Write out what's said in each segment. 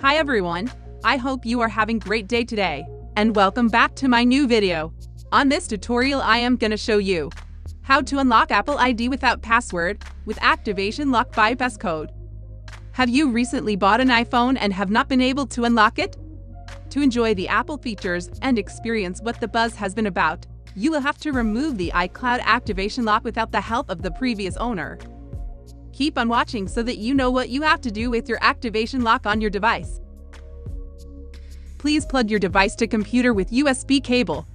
Hi everyone, I hope you are having a great day today, and welcome back to my new video. On this tutorial I am gonna show you how to unlock Apple ID without password with Activation Lock by passcode. Have you recently bought an iPhone and have not been able to unlock it? To enjoy the Apple features and experience what the buzz has been about, you will have to remove the iCloud Activation Lock without the help of the previous owner. Keep on watching so that you know what you have to do with your Activation Lock on your device. Please plug your device to computer with USB cable.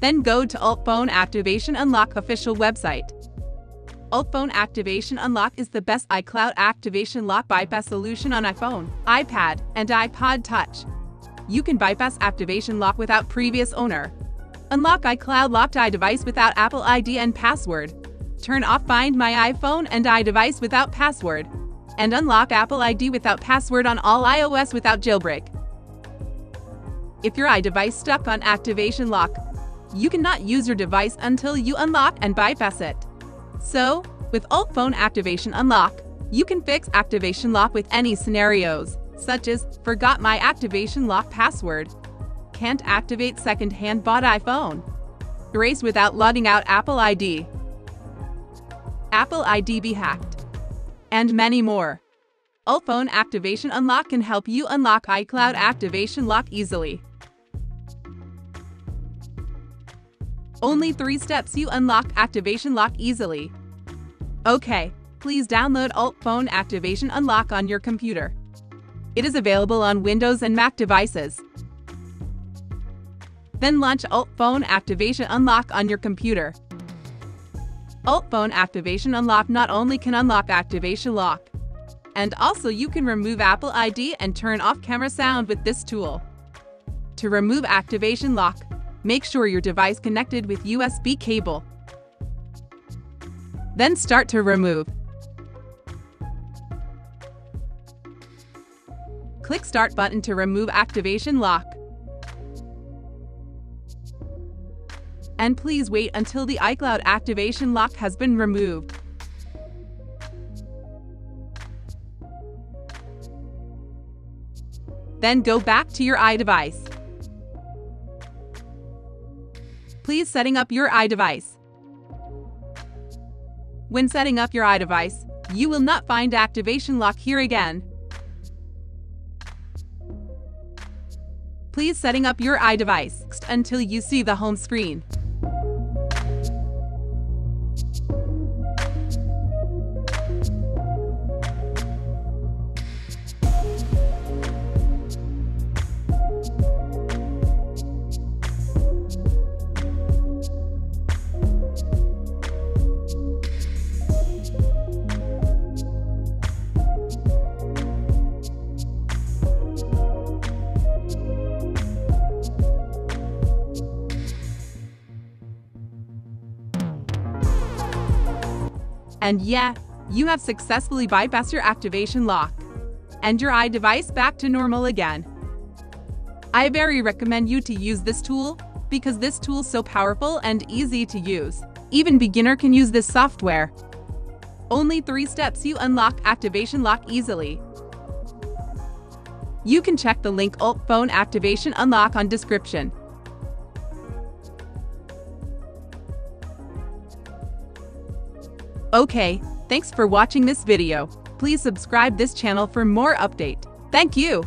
Then go to UltFone Activation Unlock official website. UltFone Activation Unlock is the best iCloud Activation Lock bypass solution on iPhone, iPad, and iPod touch. You can bypass Activation Lock without previous owner. Unlock iCloud locked iDevice without Apple ID and password. Turn off Find My iPhone and iDevice without password, and unlock Apple ID without password on all iOS without jailbreak. If your iDevice is stuck on Activation Lock, you cannot use your device until you unlock and bypass it. So, with UltFone Activation Unlock, you can fix Activation Lock with any scenarios, such as, forgot my Activation Lock password, can't activate second-hand bought iPhone, erase without logging out Apple ID, Apple ID be hacked, and many more. UltFone Activation Unlock can help you unlock iCloud Activation Lock easily. Only 3 steps you unlock Activation Lock easily. Okay, please download UltFone Activation Unlock on your computer. It is available on Windows and Mac devices. Then launch UltFone Activation Unlock on your computer. UltFone Activation Unlock not only can unlock Activation Lock, and also you can remove Apple ID and turn off camera sound with this tool. To remove Activation Lock, make sure your device connected with USB cable. Then start to remove. Click Start button to remove Activation Lock. And please wait until the iCloud Activation Lock has been removed. Then go back to your iDevice. Please setting up your iDevice. When setting up your iDevice, you will not find Activation Lock here again. Please setting up your iDevice until you see the home screen. And yeah, you have successfully bypassed your Activation Lock and your iDevice back to normal again. I very recommend you to use this tool because this tool is so powerful and easy to use. Even beginner can use this software. Only 3 steps you unlock Activation Lock easily. You can check the link UltFone Activation Unlock on description. Okay, thanks for watching this video. Please subscribe this channel for more update. Thank you.